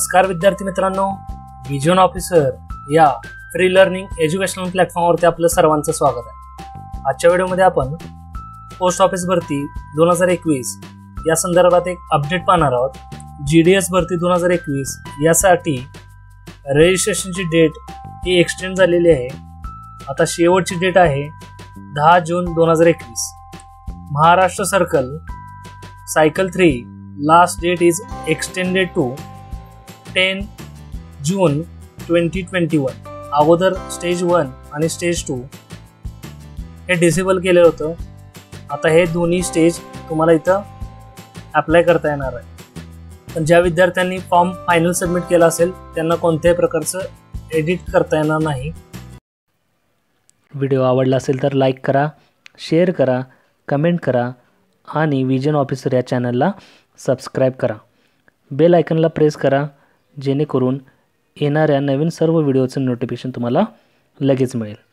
नमस्कार विद्यार्थी मित्रांनो, विजन ऑफिसर या फ्री लर्निंग एज्युकेशनल प्लॅटफॉर्मवरती आपलं सर्वांचं स्वागत आहे। आजच्या व्हिडिओमध्ये आपण पोस्ट ऑफिस भरती 2021 या संदर्भात एक अपडेट पाहणार आहोत। GDS भरती 2021 यासाठी रजिस्ट्रेशनची डेट ही एक्सटेंड झालेली आहे। आता शेवटची डेट आहे 10 जून 2021। Maharashtra circle cycle 3 last date is extended to 10 जून 2021। अगोदर स्टेज 1 आणि स्टेज 2 हे डिसेबल केलं होतं। आता हे दोन्ही स्टेज तुम्हाला इथं अप्लाय करता येणार आहे। पण ज्या विद्यार्थ्यांनी फॉर्म फायनल सबमिट केला असेल त्यांना कोणत्याही प्रकारचं एडिट करता येणार नाही। व्हिडिओ आवडला असेल तर लाईक करा, शेअर करा, कमेंट करा आणि विजन ऑफिसर या चॅनलला सबस्क्राईब करा, बेल आयकॉनला प्रेस करा, जेणेकरून येणाऱ्या नवीन सर्व व्हिडिओचं नोटिफिकेशन तुम्हाला लगेच मिळेल।